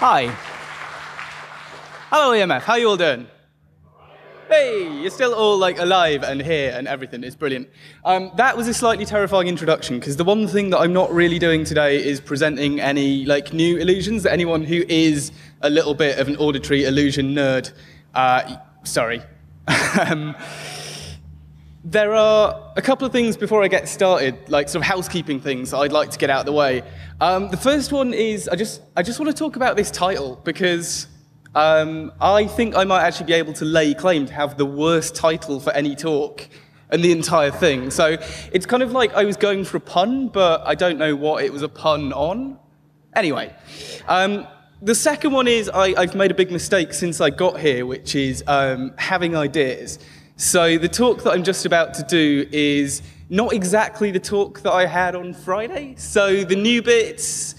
Hi. Hello, EMF. How you all doing? Hey, you're still all like alive and here and everything. It's brilliant. That was a slightly terrifying introduction, because the one thing that I'm not really doing today is presenting any like new illusions that anyone who is a little bit of an auditory illusion nerd. Sorry. There are a couple of things before I get started, like sort of housekeeping things I'd like to get out of the way. The first one is I just want to talk about this title, because I think I might actually be able to lay claim to have the worst title for any talk and the entire thing. So it's kind of like I was going for a pun, but I don't know what it was a pun on. Anyway, the second one is I've made a big mistake since I got here, which is having ideas. So the talk that I'm just about to do is not exactly the talk that I had on Friday. So the new bits,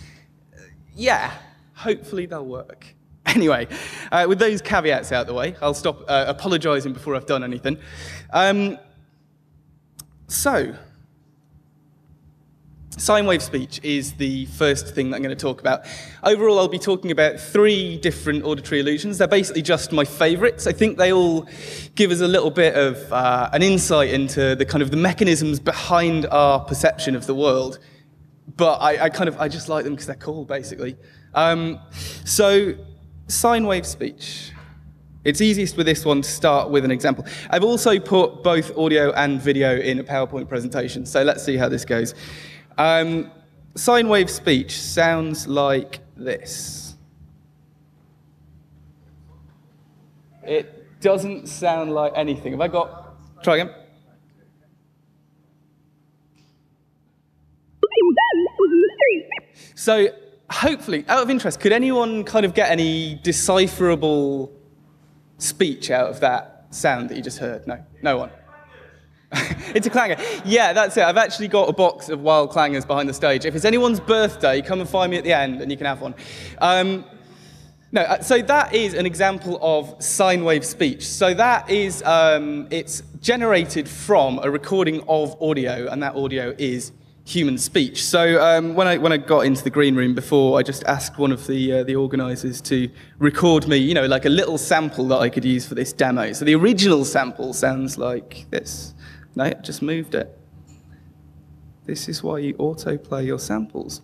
yeah, hopefully they'll work. Anyway, with those caveats out the way, I'll stop apologizing before I've done anything. So, sine wave speech is the first thing that I'm going to talk about. Overall, I'll be talking about three different auditory illusions. They're basically just my favorites. I think they all give us a little bit of an insight into the kind of the mechanisms behind our perception of the world. But I just like them because they're cool, basically. So, sine wave speech. It's easiest with this one to start with an example. I've also put both audio and video in a PowerPoint presentation, so let's see how this goes. Sine wave speech sounds like this. It doesn't sound like anything. Have I got... Try again. So... Hopefully, out of interest, could anyone kind of get any decipherable speech out of that sound that you just heard? No, no one. It's a clanger. Yeah, that's it. I've actually got a box of wild clangers behind the stage. If it's anyone's birthday, come and find me at the end and you can have one. No, so that is an example of sine wave speech. So that is, it's generated from a recording of audio, and that audio is human speech. So when I got into the green room before, I just asked one of the organisers to record me, you know, like a little sample that I could use for this demo. So the original sample sounds like this. No, I just moved it. This is why you autoplay your samples.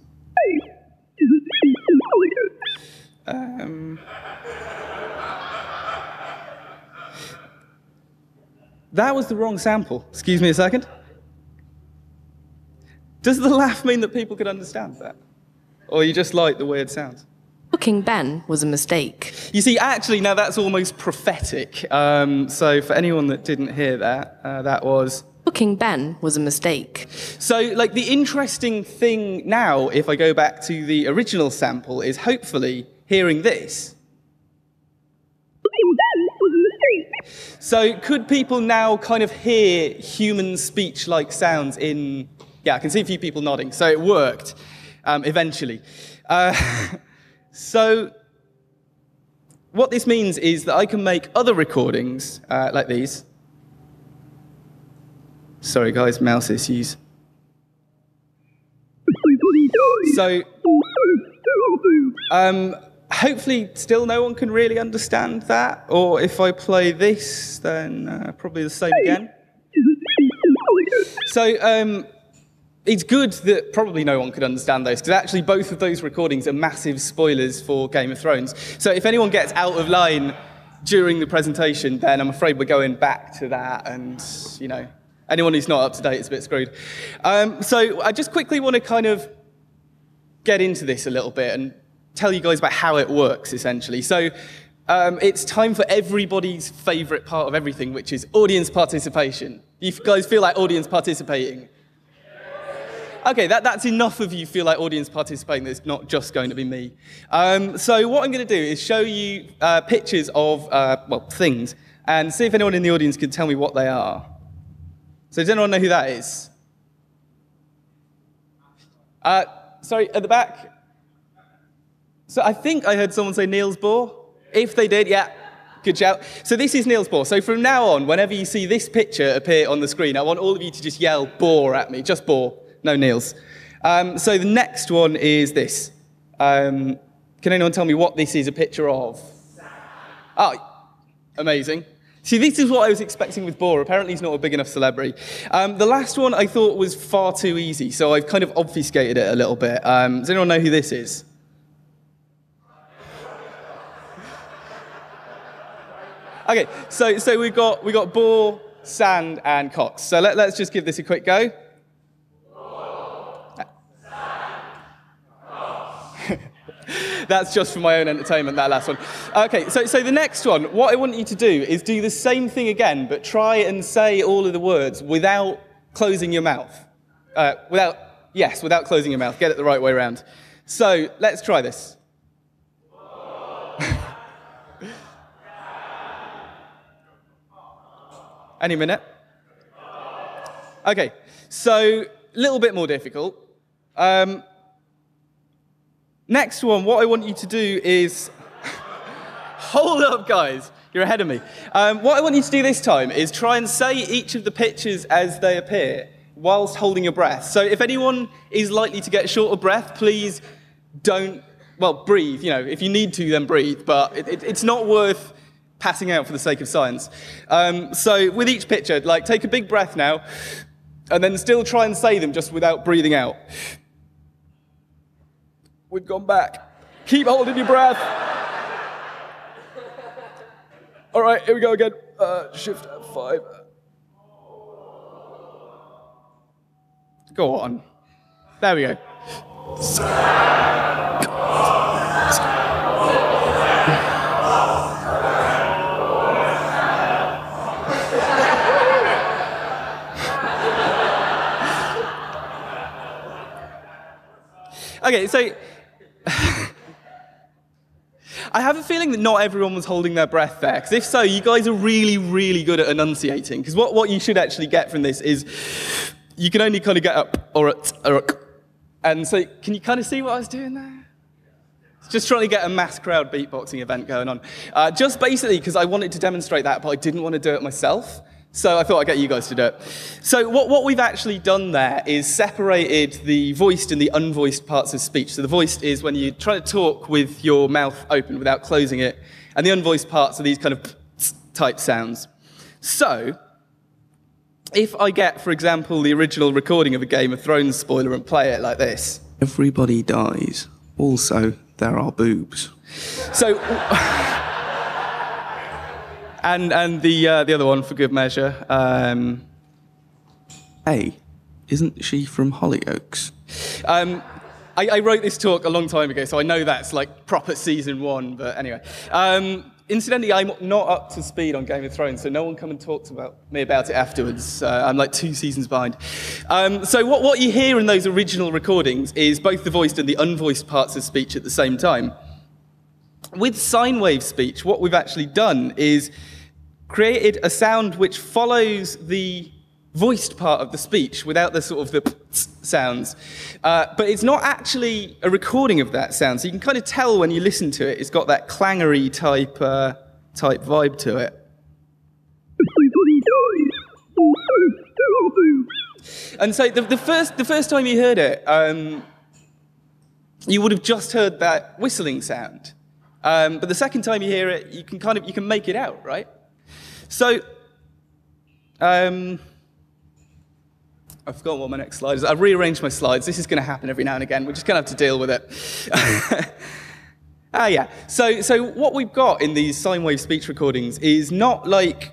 That was the wrong sample. Excuse me a second. Does the laugh mean that people could understand that? Or you just like the weird sounds? Booking Ben was a mistake. You see, actually, now that's almost prophetic. So for anyone that didn't hear that, that was... Booking Ben was a mistake. So, like, the interesting thing now, if I go back to the original sample, is hopefully hearing this. So could people now kind of hear human speech-like sounds in... Yeah, I can see a few people nodding, so it worked, eventually. So what this means is that I can make other recordings like these. Sorry guys, mouse issues. So hopefully still no one can really understand that, or if I play this, then probably the same again. So... It's good that probably no one could understand those, because actually both of those recordings are massive spoilers for Game of Thrones. So if anyone gets out of line during the presentation, then I'm afraid we're going back to that, and, you know, anyone who's not up to date is a bit screwed. So I just quickly want to kind of get into this a little bit and tell you guys about how it works, essentially. So it's time for everybody's favourite part of everything, which is audience participation. You guys feel like audience participating? Okay, that's enough of you feel like audience participating. That's not just going to be me. So what I'm going to do is show you pictures of, well, things, and see if anyone in the audience can tell me what they are. So does anyone know who that is? Sorry, at the back? So I think I heard someone say Niels Bohr. If they did, yeah. Good shout. So this is Niels Bohr. So from now on, whenever you see this picture appear on the screen, I want all of you to just yell Bohr at me, just Bohr. No, Niels. So the next one is this. Can anyone tell me what this is a picture of? Oh, amazing. See, this is what I was expecting with Bohr. Apparently, he's not a big enough celebrity. The last one I thought was far too easy, so I've kind of obfuscated it a little bit. Does anyone know who this is? Okay, so we've got Bohr, Sand, and Cox. So let's just give this a quick go. Bohr, Sand, Cox. That's just for my own entertainment, that last one. Okay, so the next one, what I want you to do is do the same thing again, but try and say all of the words without closing your mouth. Without closing your mouth. Get it the right way around. So let's try this. Any minute. Okay, so a little bit more difficult. Next one, what I want you to do is, hold up guys, you're ahead of me. What I want you to do this time is try and say each of the pictures as they appear whilst holding your breath. So if anyone is likely to get short of breath, please don't, well, breathe. You know, if you need to, then breathe, but it's not worth passing out for the sake of science. So with each picture, like take a big breath now and then still try and say them just without breathing out. We've gone back. Keep holding your breath. All right, here we go again. Shift F5. Go on. There we go. Okay, so I have a feeling that not everyone was holding their breath there, because if so, you guys are really, really good at enunciating, because what you should actually get from this is you can only kind of get up or up. And so can you kind of see what I was doing there? It's just trying to get a mass crowd beatboxing event going on. Just basically because I wanted to demonstrate that, but I didn't want to do it myself. So I thought I'd get you guys to do it. So what we've actually done there is separated the voiced and the unvoiced parts of speech. So the voiced is when you try to talk with your mouth open without closing it, and the unvoiced parts are these kind of type sounds. So if I get, for example, the original recording of a Game of Thrones spoiler and play it like this. Everybody dies. Also, there are boobs. So... And the other one, for good measure. Hey, isn't she from Hollyoaks? I wrote this talk a long time ago, so I know that's like proper season one, but anyway. Incidentally, I'm not up to speed on Game of Thrones, so no one come and talk to me about it afterwards. I'm like 2 seasons behind. So what you hear in those original recordings is both the voiced and the unvoiced parts of speech at the same time. With sine wave speech, what we've actually done is created a sound which follows the voiced part of the speech without the sort of the sounds. But it's not actually a recording of that sound, so you can kind of tell when you listen to it, it's got that clangery type vibe to it. And so the first time you heard it, you would have just heard that whistling sound. But the second time you hear it, you can kind of, you can make it out, right? So, I've forgotten what my next slide is. I've rearranged my slides. This is going to happen every now and again. We're just going to have to deal with it. Yeah. So what we've got in these sine wave speech recordings is not like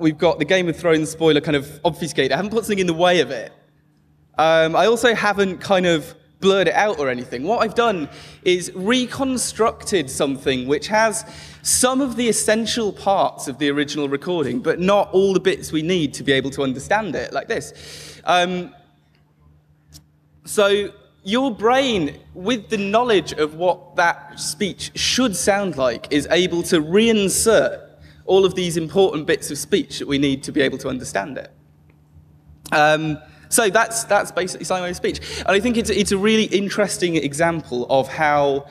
we've got the Game of Thrones spoiler kind of obfuscated. I haven't put something in the way of it. I also haven't kind of blurred it out or anything. What I've done is reconstructed something which has some of the essential parts of the original recording, but not all the bits we need to be able to understand it, like this. So your brain, with the knowledge of what that speech should sound like, is able to reinsert all of these important bits of speech that we need to be able to understand it. So that's basically sine wave speech. And I think it's a really interesting example of how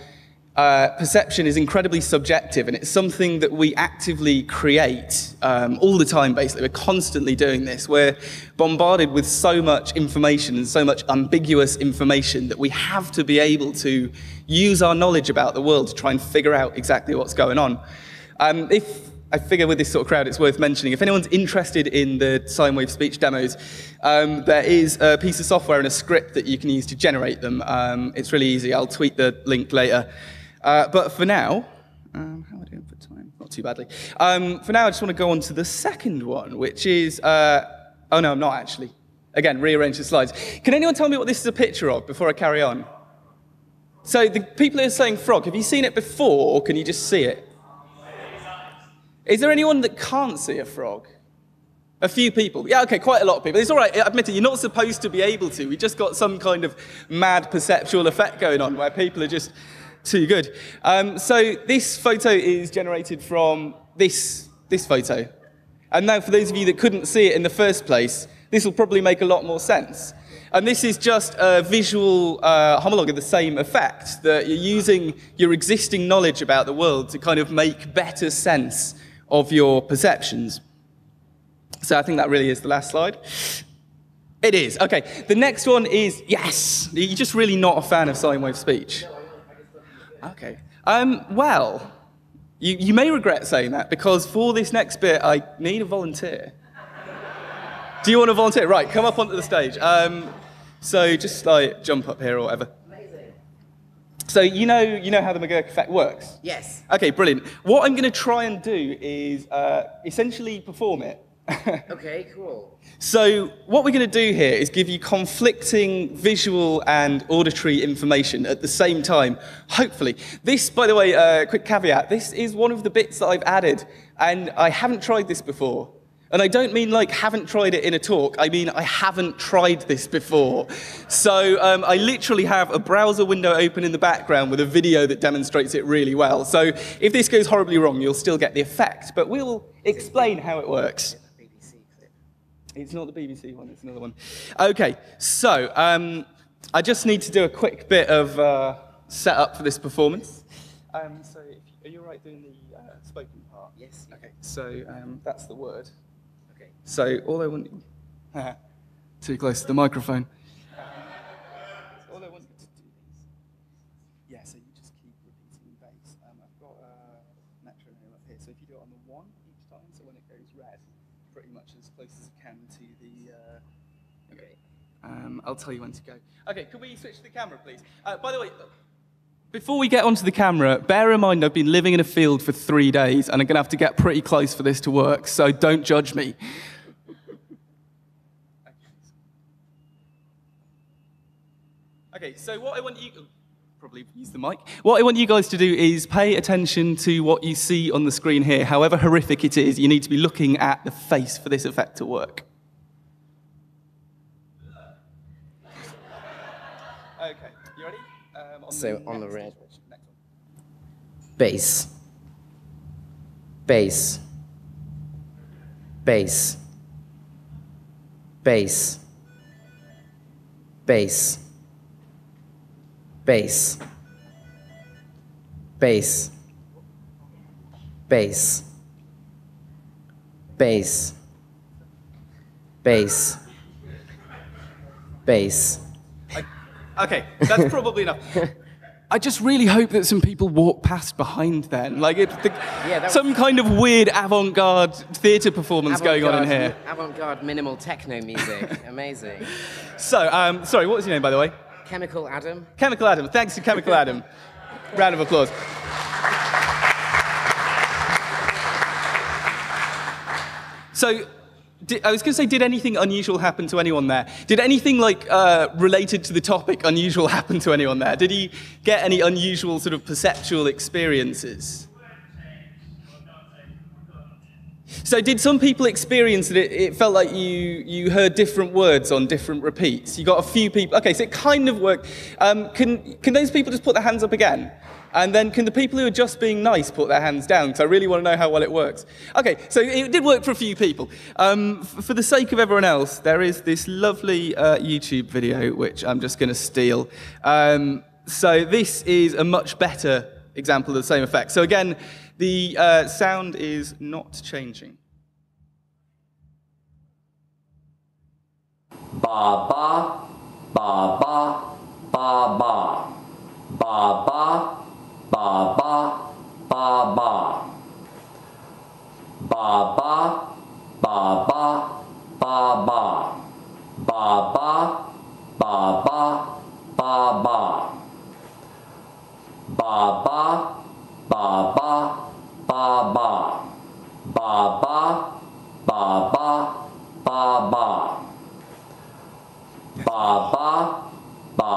Perception is incredibly subjective, and it's something that we actively create all the time, basically. We're constantly doing this. We're bombarded with so much information and so much ambiguous information that we have to be able to use our knowledge about the world to try and figure out exactly what's going on. If I figure with this sort of crowd, it's worth mentioning, if anyone's interested in the sine wave speech demos, there is a piece of software and a script that you can use to generate them. It's really easy. I'll tweet the link later. But for now, how am I doing for time? Not too badly. For now, I just want to go on to the second one, which is, oh no, I'm not actually. Again, rearrange the slides. Can anyone tell me what this is a picture of before I carry on? So the people who are saying frog, have you seen it before, or can you just see it? Is there anyone that can't see a frog? A few people. Yeah, okay, quite a lot of people. It's all right, I admit it, you're not supposed to be able to. We just got some kind of mad perceptual effect going on where people are just too good. So this photo is generated from this photo. And now for those of you that couldn't see it in the first place, this will probably make a lot more sense. And this is just a visual homologue of the same effect, that you're using your existing knowledge about the world to kind of make better sense of your perceptions. So I think that really is the last slide. It is. Okay, the next one is, yes, you're just really not a fan of sine wave speech. Okay. Well, you may regret saying that, because for this next bit, I need a volunteer. Do you want to volunteer? Right, come up onto the stage. So just like jump up here or whatever. Amazing. So you know how the McGurk effect works? Yes. Okay, brilliant. What I'm going to try and do is essentially perform it. Okay, cool. So what we're going to do here is give you conflicting visual and auditory information at the same time, hopefully. This, by the way, quick caveat, this is one of the bits that I've added, and I haven't tried this before. And I don't mean like haven't tried it in a talk, I mean I haven't tried this before. So I literally have a browser window open in the background with a video that demonstrates it really well. So if this goes horribly wrong, you'll still get the effect, but we'll explain how it works. It's not the BBC one, it's another one. Okay, so I just need to do a quick bit of setup for this performance. So are you all right doing the spoken part? Yes. Okay, so that's the word. Okay. So all I want... too close to the microphone. All I wanted to do is... Yeah, so you just keep repeating the bass. I've got a metronome up here, so if you do it on the one each time, so when it goes red, pretty much as close as you can to the... okay. I'll tell you when to go. Okay, could we switch to the camera, please? By the way, before we get onto the camera, bear in mind I've been living in a field for 3 days, and I'm going to have to get pretty close for this to work, so don't judge me. Okay, so what I want you... Probably use the mic. What I want you guys to do is pay attention to what you see on the screen here. However horrific it is, you need to be looking at the face for this effect to work. Okay, you ready? On the red. Bass. Bass. Bass. Bass. Bass. Bass, bass, bass, bass, bass, bass. Okay, that's probably enough. I just really hope that some people walk past behind then. Like some kind of weird avant-garde theatre performance going on in here. Avant-garde minimal techno music, amazing. So, sorry, what was your name, by the way? Chemical Adam. Chemical Adam. Thanks to Chemical Adam. Round of applause. So, I was going to say, did anything unusual happen to anyone there? Did anything like related to the topic unusual happen to anyone there? Did he get any unusual sort of perceptual experiences? So did some people experience that it felt like you heard different words on different repeats? You got a few people. Okay, so it kind of worked. Can those people just put their hands up again? And then can the people who are just being nice put their hands down? Because I really want to know how well it works. Okay, so it did work for a few people. For the sake of everyone else, there is this lovely YouTube video, which I'm just going to steal. So this is a much better example of the same effect. So again, the sound is not changing. Ba ba, ba ba, ba ba, ba ba, ba ba, ba ba, ba ba, ba ba, ba ba, ba ba, ba ba, ba ba, ba ba, ba ba, ba ba, ba ba, ba ba, ba ba, ba ba, ba ba,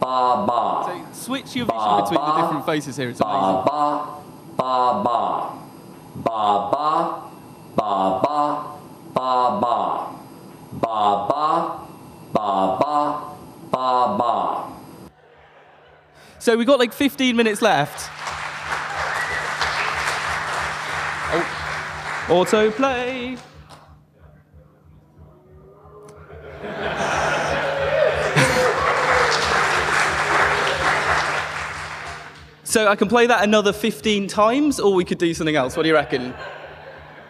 ba ba. So switch your vision between the different faces here. It's amazing. Ba ba, ba ba, ba ba, ba ba, ba ba, ba ba, ba ba ba. So we've got like 15 minutes left. Oh. Autoplay. So I can play that another 15 times, or we could do something else. What do you reckon?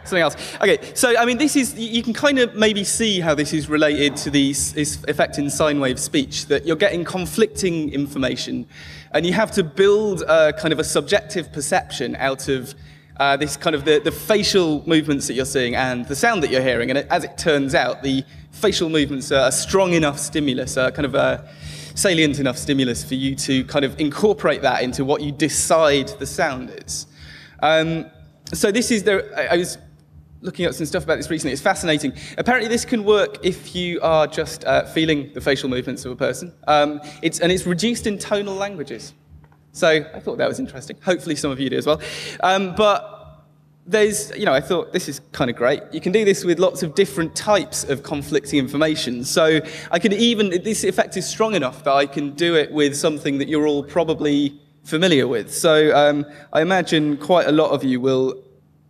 Something else. Okay, so I mean, this is, you can kind of maybe see how this is related to the effect in sine wave speech, that you're getting conflicting information, and you have to build a kind of a subjective perception out of this kind of the facial movements that you're seeing and the sound that you're hearing. And as it turns out, the facial movements are a strong enough stimulus, kind of a salient enough stimulus for you to kind of incorporate that into what you decide the sound is. So this is the, I was looking up some stuff about this recently. It's fascinating. Apparently, this can work if you are just feeling the facial movements of a person. It's reduced in tonal languages. So I thought that was interesting. Hopefully, some of you do as well. But there's, you know, I thought this is kind of great. You can do this with lots of different types of conflicting information. So I could even, this effect is strong enough that I can do it with something that you're all probably familiar with. So I imagine quite a lot of you will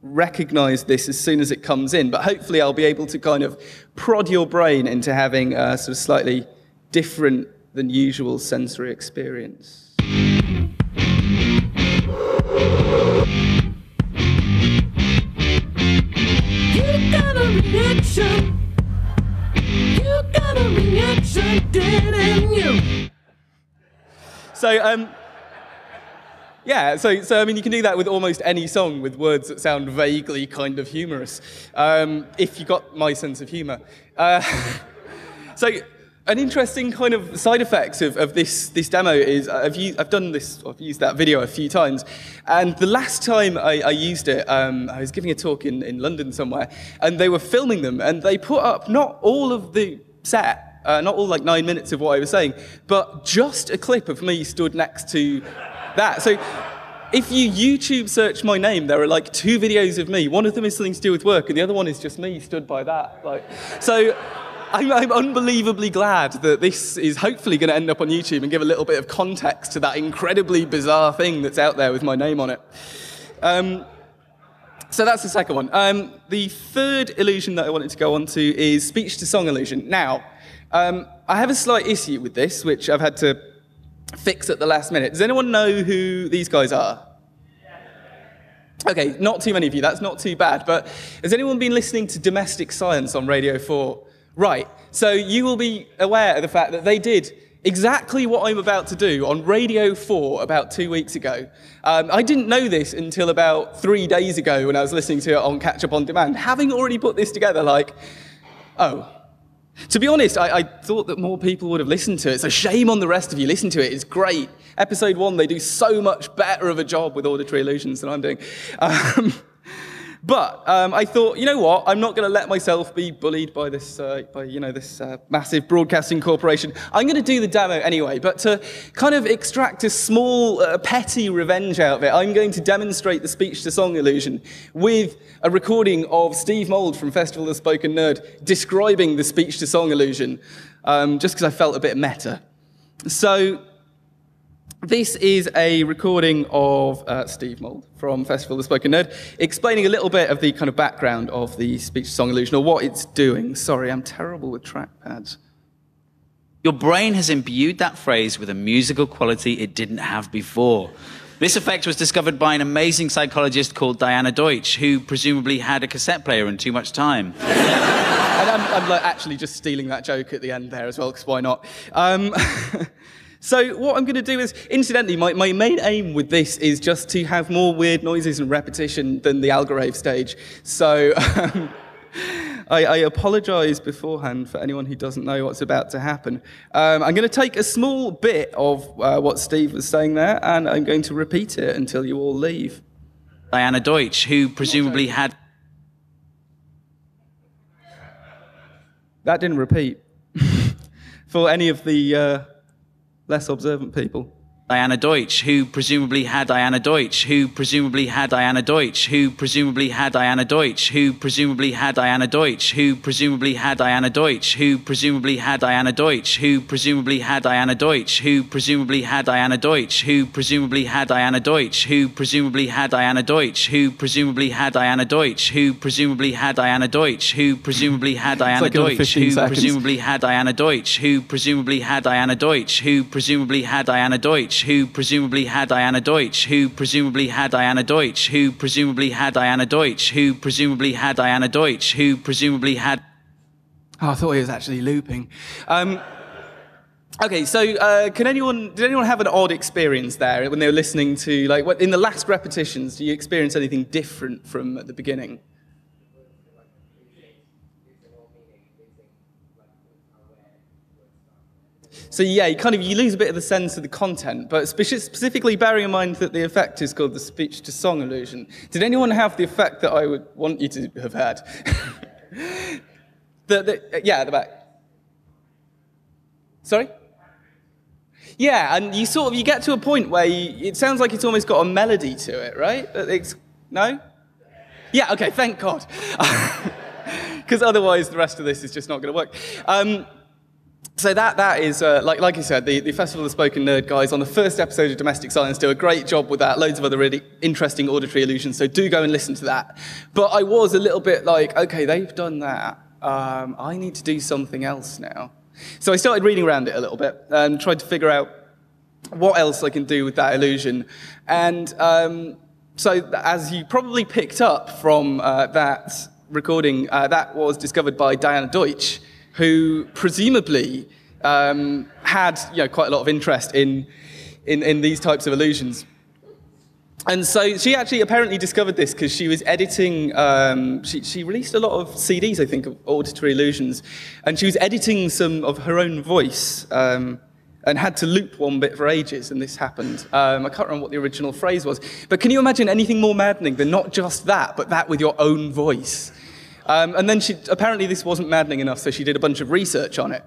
recognize this as soon as it comes in, but hopefully I'll be able to kind of prod your brain into having a sort of slightly different than usual sensory experience. You got a reaction, didn't you? So, yeah, so I mean, you can do that with almost any song with words that sound vaguely kind of humorous, if you got my sense of humor. So an interesting kind of side effects of this demo is I've done this, I've used that video a few times, and the last time I used it, I was giving a talk in London somewhere, and they were filming them, and they put up not all of the set, not all like 9 minutes of what I was saying, but just a clip of me stood next to that. So if you YouTube search my name, there are like 2 videos of me. One of them is something to do with work, and the other one is just me stood by that. Like, so I'm unbelievably glad that this is hopefully going to end up on YouTube and give a little bit of context to that incredibly bizarre thing that's out there with my name on it. So that's the second one. The third illusion that I wanted to go on to is speech-to-song illusion. Now, I have a slight issue with this, which I've had to fix at the last minute. Does anyone know who these guys are? Okay, not too many of you. That's not too bad. But has anyone been listening to Domestic Science on Radio 4? Right. So you will be aware of the fact that they did exactly what I'm about to do on Radio 4 about 2 weeks ago. I didn't know this until about 3 days ago when I was listening to it on Catch Up On Demand. Having already put this together, like, oh. To be honest, I thought that more people would have listened to it. It's a shame on the rest of you. Listen to it. It's great. Episode 1, they do so much better of a job with auditory illusions than I'm doing. But I thought, you know what? I'm not going to let myself be bullied by this, massive broadcasting corporation. I'm going to do the demo anyway. But to kind of extract a small, petty revenge out of it, I'm going to demonstrate the speech-to-song illusion with a recording of Steve Mould from Festival of the Spoken Nerd describing the speech-to-song illusion, just because I felt a bit meta. So this is a recording of Steve Mould from Festival of the Spoken Nerd, explaining a little bit of the kind of background of the speech-to-song illusion, or what it's doing. Sorry, I'm terrible with trackpads. Your brain has imbued that phrase with a musical quality it didn't have before. This effect was discovered by an amazing psychologist called Diana Deutsch, who presumably had a cassette player and too much time. And I'm like actually just stealing that joke at the end there as well, because why not? So what I'm going to do is, incidentally, my main aim with this is just to have more weird noises and repetition than the algorave stage. So I apologize beforehand for anyone who doesn't know what's about to happen. I'm going to take a small bit of what Steve was saying there, and I'm going to repeat it until you all leave. Diana Deutsch, who presumably had... That didn't repeat for any of the... less observant people. Diana Deutsch, who presumably had Diana Deutsch, who presumably had Diana Deutsch, who presumably had Diana Deutsch, who presumably had Diana Deutsch, who presumably had Diana Deutsch, who presumably had Diana Deutsch, who presumably had Diana Deutsch, who presumably had Diana Deutsch, who presumably had Diana Deutsch, who presumably had Diana Deutsch, who presumably had Diana Deutsch, who presumably had Diana Deutsch, who presumably had Diana Deutsch, who presumably had Diana Deutsch, who presumably had Diana Deutsch, who presumably had Diana Deutsch, who presumably had Diana Deutsch, who presumably had Diana Deutsch, who presumably had Diana Deutsch, who presumably had Diana Deutsch, who presumably had... Oh, I thought he was actually looping. Okay, so did anyone have an odd experience there when they were listening to, like, in the last repetitions, do you experience anything different from at the beginning? So yeah, you lose a bit of the sense of the content, but specifically bearing in mind that the effect is called the speech-to-song illusion. Did anyone have the effect that I would want you to have had? Yeah, at the back. Sorry? Yeah, and you get to a point where it sounds like it's almost got a melody to it, right? No? Yeah, okay, thank God. Because otherwise the rest of this is just not going to work. So that is, like you said, the Festival of the Spoken Nerd guys on the first episode of Domestic Science do a great job with that, loads of other really interesting auditory illusions, so do go and listen to that. But I was a little bit like, okay, they've done that, I need to do something else now. So I started reading around it a little bit and tried to figure out what else I can do with that illusion. And so as you probably picked up from that recording, that was discovered by Diana Deutsch, who presumably had quite a lot of interest in these types of illusions. And so she actually apparently discovered this because she was editing, she released a lot of CDs, I think, of auditory illusions, and she was editing some of her own voice and had to loop one bit for ages, and this happened. I can't remember what the original phrase was, but can you imagine anything more maddening than not just that, but that with your own voice? And then apparently this wasn't maddening enough, so she did a bunch of research on it.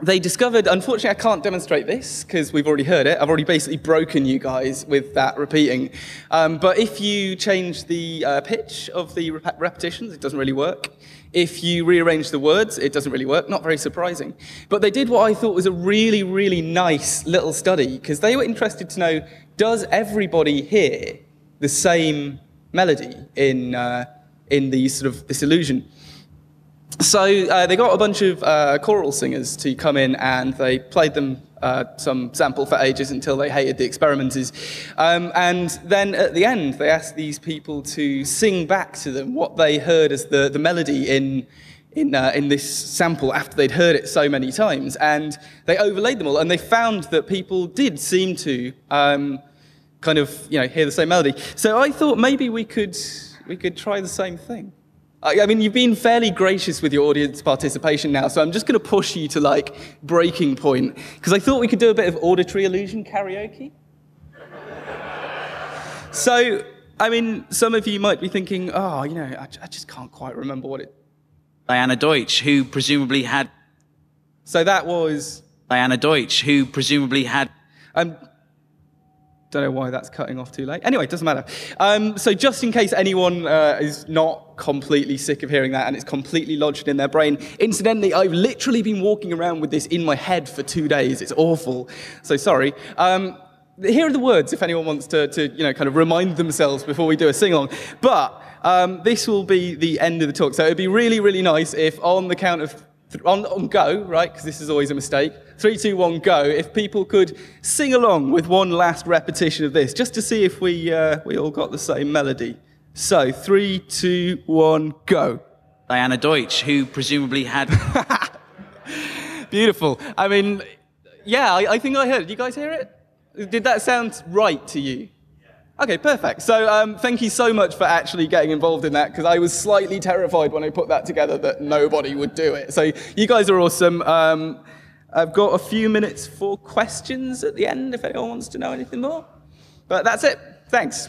They discovered, unfortunately I can't demonstrate this because we've already heard it, I've already basically broken you guys with that repeating. But if you change the pitch of the repetitions, it doesn't really work. If you rearrange the words, it doesn't really work, not very surprising. But they did what I thought was a really, really nice little study, because they were interested to know, does everybody hear the same melody in the sort of this illusion? So they got a bunch of choral singers to come in, and they played them some sample for ages until they hated the experimenters. And then at the end, they asked these people to sing back to them what they heard as the melody in this sample after they'd heard it so many times. And they overlaid them all, and they found that people did seem to kind of hear the same melody. So I thought maybe we could try the same thing. I mean, you've been fairly gracious with your audience participation now, so I'm just going to push you to, like, breaking point, because I thought we could do a bit of auditory illusion karaoke. So, I mean, some of you might be thinking, oh, I just can't quite remember what it... Diana Deutsch, who presumably had... So that was... Diana Deutsch, who presumably had... Don't know why that's cutting off too late. Anyway, it doesn't matter. So just in case anyone is not completely sick of hearing that and it's completely lodged in their brain, incidentally, I've literally been walking around with this in my head for 2 days. It's awful. So sorry. Here are the words if anyone wants to kind of remind themselves before we do a sing-along. But this will be the end of the talk. So it would be really, really nice if on the count of... on go, right, because this is always a mistake. 3, 2, 1, go. If people could sing along with one last repetition of this, just to see if we all got the same melody. So, 3, 2, 1, go. Diana Deutsch, who presumably had... Beautiful. I mean, yeah, I think I heard it. Did you guys hear it? Did that sound right to you? Okay, perfect. So thank you so much for actually getting involved in that, because I was slightly terrified when I put that together that nobody would do it. So you guys are awesome. I've got a few minutes for questions at the end if anyone wants to know anything more. But that's it. Thanks.